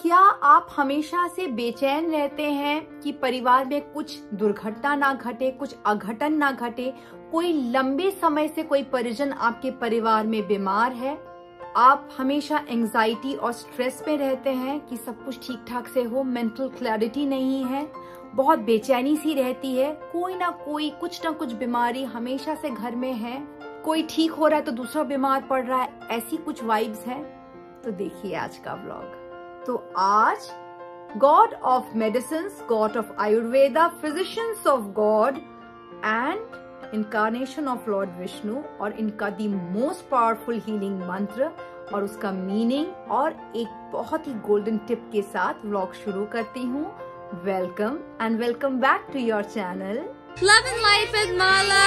क्या आप हमेशा से बेचैन रहते हैं कि परिवार में कुछ दुर्घटना ना घटे, कुछ अघटन ना घटे? कोई लंबे समय से कोई परिजन आपके परिवार में बीमार है? आप हमेशा एंजाइटी और स्ट्रेस में रहते हैं कि सब कुछ ठीक ठाक से हो, मेंटल क्लैरिटी नहीं है, बहुत बेचैनी सी रहती है, कोई ना कोई कुछ ना कुछ बीमारी हमेशा से घर में है, कोई ठीक हो रहा है तो दूसरा बीमार पड़ रहा है, ऐसी कुछ वाइब्स है? तो देखिए आज का व्लॉग। तो आज god of medicine, god of Ayurveda, physicians of god and incarnation of lord Vishnu और इनका दी मोस्ट पावरफुल हीलिंग मंत्र और उसका मीनिंग और एक बहुत ही गोल्डन टिप के साथ व्लॉग शुरू करती हूँ। Welcome and welcome back to your channel love and life with Mala.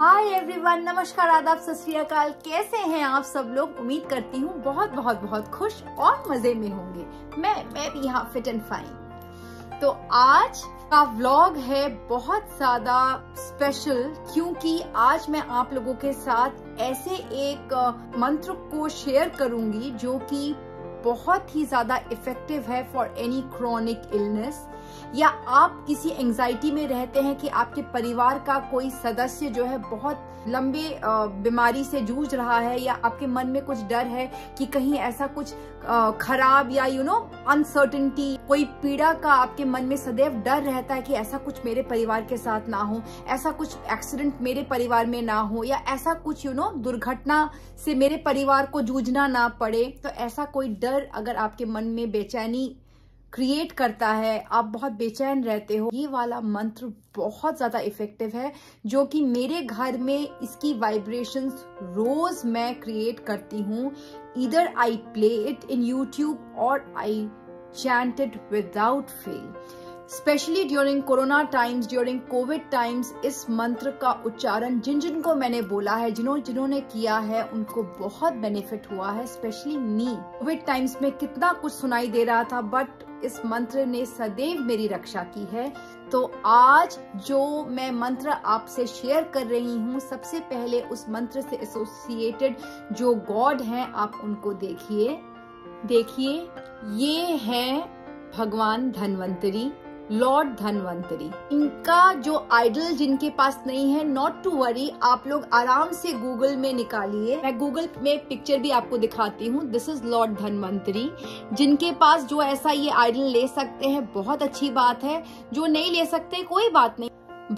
Hi everyone, नमस्कार, आदाब, सत श्री अकाल। कैसे हैं आप सब लोग? उम्मीद करती हूँ बहुत बहुत बहुत खुश और मजे में होंगे। मैं भी यहाँ फिट एंड फाइन। तो आज का व्लॉग है बहुत ज्यादा स्पेशल, क्योंकि आज मैं आप लोगों के साथ ऐसे एक मंत्र को शेयर करूंगी जो कि बहुत ही ज्यादा इफेक्टिव है फॉर एनी क्रॉनिक इलनेस। या आप किसी एंजाइटी में रहते हैं कि आपके परिवार का कोई सदस्य जो है बहुत लंबे बीमारी से जूझ रहा है, या आपके मन में कुछ डर है कि कहीं ऐसा कुछ खराब या अनसर्टेनिटी, कोई पीड़ा का आपके मन में सदैव डर रहता है कि ऐसा कुछ मेरे परिवार के साथ ना हो, ऐसा कुछ एक्सीडेंट मेरे परिवार में ना हो, या ऐसा कुछ दुर्घटना से मेरे परिवार को जूझना ना पड़े। तो ऐसा कोई डर अगर आपके मन में बेचैनी क्रिएट करता है, आप बहुत बेचैन रहते हो, ये वाला मंत्र बहुत ज्यादा इफेक्टिव है, जो कि मेरे घर में इसकी वाइब्रेशंस रोज मैं क्रिएट करती हूँ। Either I play it in YouTube और I chant it without fail. Specially during corona times, during Covid times, इस मंत्र का उच्चारण जिन को मैंने बोला है, जिन्होंने किया है, उनको बहुत बेनिफिट हुआ है। स्पेशली मी, कोविड टाइम्स में कितना कुछ सुनाई दे रहा था, बट इस मंत्र ने सदैव मेरी रक्षा की है। तो आज जो मैं मंत्र आपसे शेयर कर रही हूँ, सबसे पहले उस मंत्र से एसोसिएटेड जो गॉड हैं आप उनको देखिए। ये है भगवान धन्वंतरि, लॉर्ड धन्वंतरि। इनका जो आइडल जिनके पास नहीं है, नॉट टू वरी, आप लोग आराम से गूगल में निकालिए। मैं गूगल में पिक्चर भी आपको दिखाती हूँ। This is lord Dhanvantari. जिनके पास जो ऐसा ये आइडल ले सकते हैं बहुत अच्छी बात है, जो नहीं ले सकते कोई बात नहीं।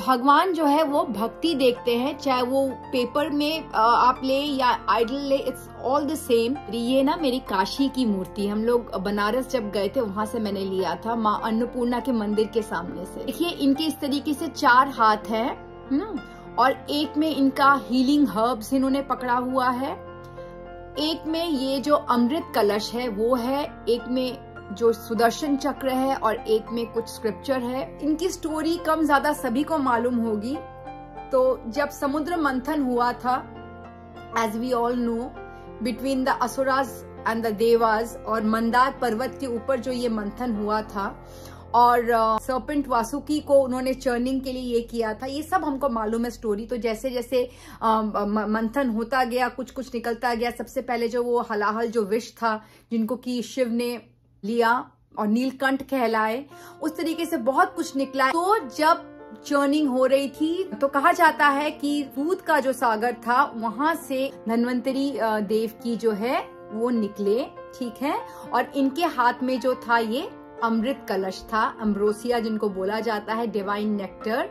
भगवान जो है वो भक्ति देखते हैं, चाहे वो पेपर में आप ले या आइडल ले, इट्स ऑल द सेम। ये ना मेरी काशी की मूर्ति, हम लोग बनारस जब गए थे वहां से मैंने लिया था, माँ अन्नपूर्णा के मंदिर के सामने से। देखिए इनके इस तरीके से चार हाथ है और एक में इनका हीलिंग हर्ब्स इन्होंने पकड़ा हुआ है, एक में ये जो अमृत कलश है वो है, एक में जो सुदर्शन चक्र है और एक में कुछ स्क्रिप्चर है। इनकी स्टोरी कम ज्यादा सभी को मालूम होगी। तो जब समुद्र मंथन हुआ था, as we all know, between the asuras and the devas, और मंदार पर्वत के ऊपर जो ये मंथन हुआ था, और सर्पेंट वासुकी को उन्होंने चर्निंग के लिए ये किया था, ये सब हमको मालूम है स्टोरी। तो जैसे जैसे मंथन होता गया, कुछ कुछ निकलता गया। सबसे पहले जो वो हलाहल जो विष था जिनको कि शिव ने लिया और नीलकंठ कहलाए, उस तरीके से बहुत कुछ निकला। तो जब चर्निंग हो रही थी तो कहा जाता है कि दूध का जो सागर था वहां से धन्वंतरि देव की जो है वो निकले, ठीक है। और इनके हाथ में जो था ये अमृत कलश था, अम्ब्रोसिया जिनको बोला जाता है, divine nectar.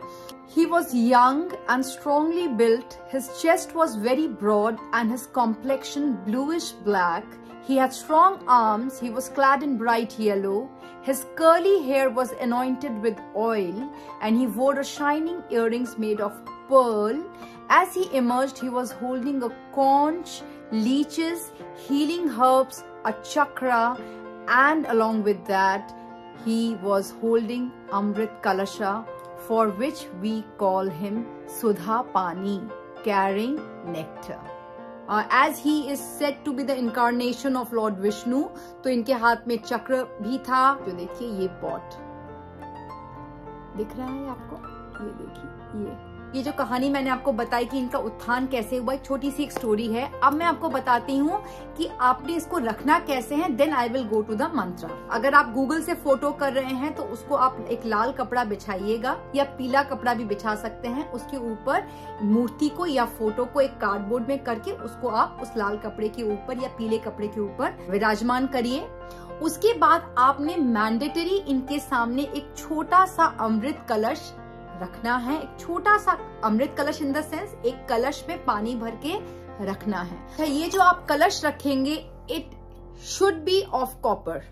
He was young and strongly built. His chest was very broad and his complexion bluish black. He had strong arms. He was clad in bright yellow. His curly hair was anointed with oil and he wore shining earrings made of pearl. As he emerged, he was holding a conch, leeches, healing herbs, a chakra, and along with that, he was holding Amrit Kalasha, for which we call him Sudha Pani, carrying nectar. As he is said to be the incarnation of Lord Vishnu, तो इनके हाथ में चक्र भी था। जो देखिए ये पॉट दिख रहा है आपको, ये देखिए, ये ये जो कहानी मैंने आपको बताई कि इनका उत्थान कैसे हुआ, एक छोटी सी एक स्टोरी है। अब मैं आपको बताती हूँ कि आपने इसको रखना कैसे है। Then I will go to the mantra. अगर आप गूगल से फोटो कर रहे हैं तो उसको आप एक लाल कपड़ा बिछाइएगा या पीला कपड़ा भी बिछा सकते हैं। उसके ऊपर मूर्ति को या फोटो को एक कार्डबोर्ड में करके उसको आप उस लाल कपड़े के ऊपर या पीले कपड़े के ऊपर विराजमान करिए। उसके बाद आपने मैंडेटरी इनके सामने एक छोटा सा अमृत कलश रखना है। एक छोटा सा अमृत कलश इन द सेंस एक कलश में पानी भर के रखना है। ये जो आप कलश रखेंगे it should be of copper,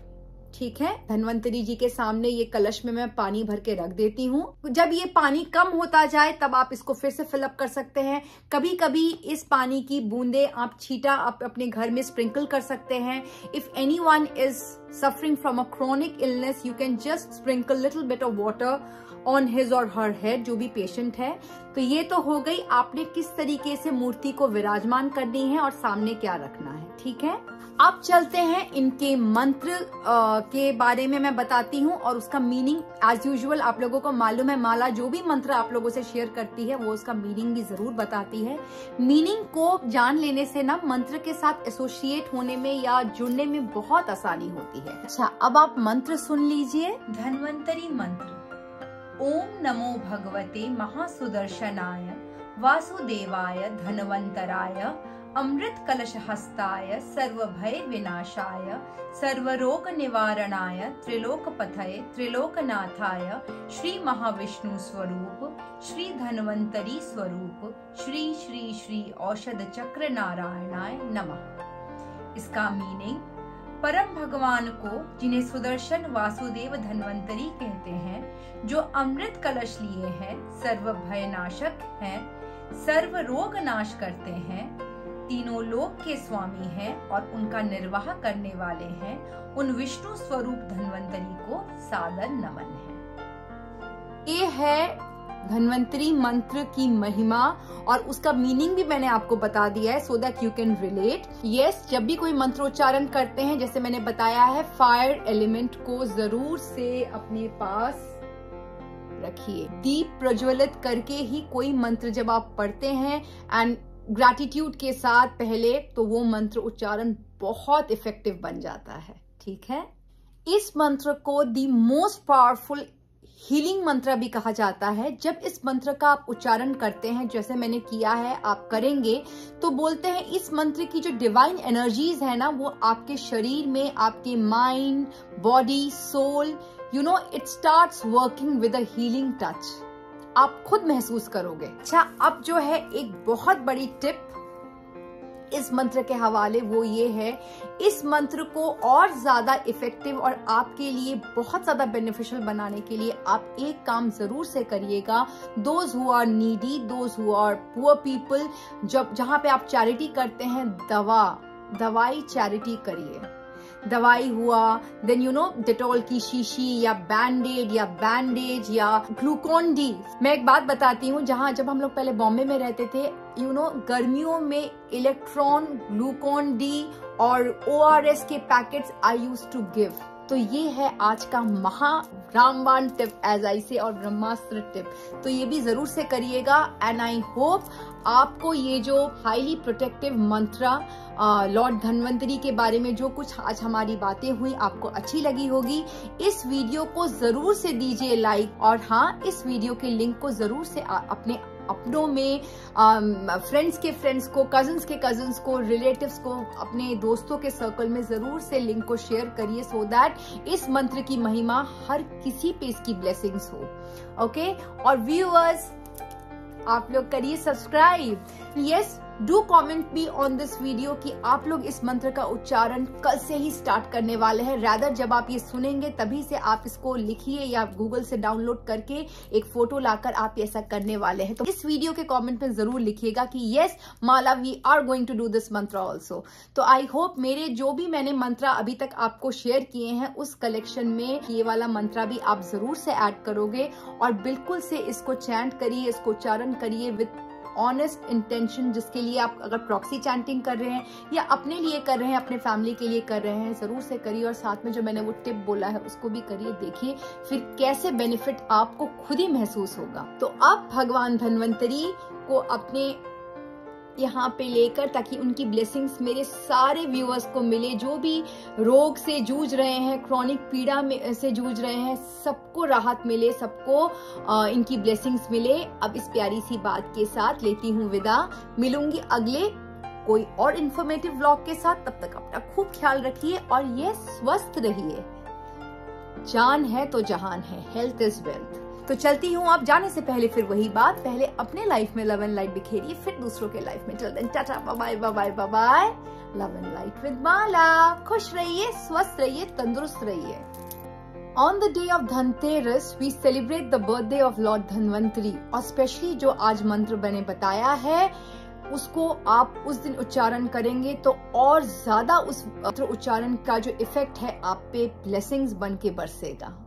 ठीक है। धन्वंतरि जी के सामने ये कलश में मैं पानी भर के रख देती हूँ। जब ये पानी कम होता जाए तब आप इसको फिर से फिलअप कर सकते हैं। कभी कभी इस पानी की बूंदे आप छींटा आप अपने घर में स्प्रिंकल कर सकते हैं। If any one is suffering from a chronic illness, you can just sprinkle little bit of water on his or her head, जो भी patient है। तो ये तो हो गई आपने किस तरीके से मूर्ति को विराजमान करनी है और सामने क्या रखना है, ठीक है। अब चलते हैं इनके मंत्र के बारे में मैं बताती हूँ और उसका मीनिंग। एज यूजुअल आप लोगों को मालूम है माला जो भी मंत्र आप लोगों से शेयर करती है वो उसका मीनिंग भी जरूर बताती है। मीनिंग को जान लेने से ना मंत्र के साथ एसोसिएट होने में या जुड़ने में बहुत आसानी होती है। अच्छा, अब आप मंत्र सुन लीजिए। धन्वंतरि मंत्र। ओम नमो भगवते महासुदर्शनाय वासुदेवाय धन्वंतराय अमृत कलश हस्ताय सर्वभय विनाशाय सर्वरोग निवारणाय त्रिलोक पथये त्रिलोकनाथाय श्री महाविष्णु स्वरूप श्री धन्वंतरि स्वरूप श्री श्री श्री औषध चक्र नारायणाय नमः। इसका मीनिंग, परम भगवान को जिन्हें सुदर्शन वासुदेव धन्वंतरि कहते हैं, जो अमृत कलश लिए हैं, सर्व भय नाशक हैं, सर्व रोग नाश करते हैं, तीनों लोक के स्वामी हैं और उनका निर्वाह करने वाले हैं, उन विष्णु स्वरूप धन्वंतरि को सादर नमन है। ये है धन्वंतरि मंत्र की महिमा और उसका मीनिंग भी मैंने आपको बता दिया है, so that you can relate. Yes, जब भी कोई मंत्रोच्चारण करते हैं, जैसे मैंने बताया है, फायर एलिमेंट को जरूर से अपने पास रखिए। दीप प्रज्वलित करके ही कोई मंत्र जब आप पढ़ते हैं एंड ग्रैटिट्यूड के साथ पहले, तो वो मंत्र उच्चारण बहुत इफेक्टिव बन जाता है, ठीक है। इस मंत्र को दी मोस्ट पावरफुल हीलिंग मंत्र भी कहा जाता है। जब इस मंत्र का आप उच्चारण करते हैं, जैसे मैंने किया है आप करेंगे, तो बोलते हैं इस मंत्र की जो डिवाइन एनर्जीज है ना, वो आपके शरीर में, आपके mind, body, soul, you know, it starts working with a healing touch. आप खुद महसूस करोगे। अच्छा, अब जो है एक बहुत बड़ी टिप इस मंत्र के हवाले, वो ये है, इस मंत्र को और ज्यादा इफेक्टिव और आपके लिए बहुत ज्यादा बेनिफिशियल बनाने के लिए आप एक काम जरूर से करिएगा। Those who are needy, those who are poor people, जब जहां पे आप चैरिटी करते हैं, दवाई चैरिटी करिए। दवाई हुआ, देन यू नो, डेटोल की शीशी या बैंडेड या बैंडेज या ग्लूकोन डी। मैं एक बात बताती हूँ, जहाँ जब हम लोग पहले बॉम्बे में रहते थे, यू नो, गर्मियों में इलेक्ट्रॉन, ग्लूकोन डी और ORS के packets I use to give. तो ये है आज का महा रामबाण टिप, एज आई से, और ब्रह्मास्त्र टिप। तो ये भी जरूर से करिएगा एंड आई होप आपको ये जो highly protective mantra lord Dhanvantari के बारे में जो कुछ आज हमारी बातें हुई आपको अच्छी लगी होगी। इस वीडियो को जरूर से दीजिए लाइक, और हाँ, इस वीडियो के लिंक को जरूर से अपने अपनों में, फ्रेंड्स के फ्रेंड्स को, कजन्स के कजन्स को, रिलेटिव्स को, अपने दोस्तों के सर्कल में जरूर से लिंक को शेयर करिए, सो दैट इस मंत्र की महिमा हर किसी पे इसकी ब्लेसिंग्स हो, ओके। और व्यूअर्स, आप लोग करिए subscribe. Yes, do comment be on this video कि आप लोग इस मंत्र का उच्चारण कल से ही स्टार्ट करने वाले हैं। रादर जब आप ये सुनेंगे तभी से आप इसको लिखिए या गूगल से डाउनलोड करके एक फोटो लाकर आप ऐसा करने वाले हैं। तो इस वीडियो के कमेंट में जरूर लिखिएगा कि yes Mala, we are going to do this mantra also. तो आई होप मेरे जो भी मैंने मंत्रा अभी तक आपको शेयर किए हैं उस कलेक्शन में ये वाला मंत्रा भी आप जरूर से ऐड करोगे और बिल्कुल से इसको चैंट करिए, इसको उच्चारण करिए विद ऑनेस्ट इंटेंशन, जिसके लिए आप अगर प्रॉक्सी चैंटिंग कर रहे हैं या अपने लिए कर रहे हैं, अपने फैमिली के लिए कर रहे हैं, जरूर से करिए। और साथ में जो मैंने वो टिप बोला है उसको भी करिए, देखिए फिर कैसे बेनिफिट आपको खुद ही महसूस होगा। तो आप भगवान धन्वंतरि को अपने यहाँ पे लेकर, ताकि उनकी ब्लेसिंग्स मेरे सारे व्यूअर्स को मिले, जो भी रोग से जूझ रहे हैं, क्रॉनिक पीड़ा में से जूझ रहे हैं, सबको राहत मिले, सबको इनकी ब्लेसिंग्स मिले। अब इस प्यारी सी बात के साथ लेती हूँ विदा, मिलूंगी अगले कोई और इन्फॉर्मेटिव व्लॉग के साथ। तब तक अपना खूब ख्याल रखिए और ये स्वस्थ रहिए। जान है तो जहान है, हेल्थ इज वेल्थ। तो चलती हूँ, आप जाने से पहले फिर वही बात, पहले अपने लाइफ में लव एंड लाइट बिखेरिए, फिर दूसरों के लाइफ में। चल दें, Tata, bye bye bye bye. Love and light with Mala. खुश रहिए, स्वस्थ रहिए, तंदुरुस्त रहिए। On the day of Dhanteras we celebrate the birthday of Lord Dhanvantari. और स्पेशली जो आज मंत्र मैंने बताया है उसको आप उस दिन उच्चारण करेंगे तो और ज्यादा उस उच्चारण का जो इफेक्ट है आप पे ब्लेसिंग्स बन के बरसेगा।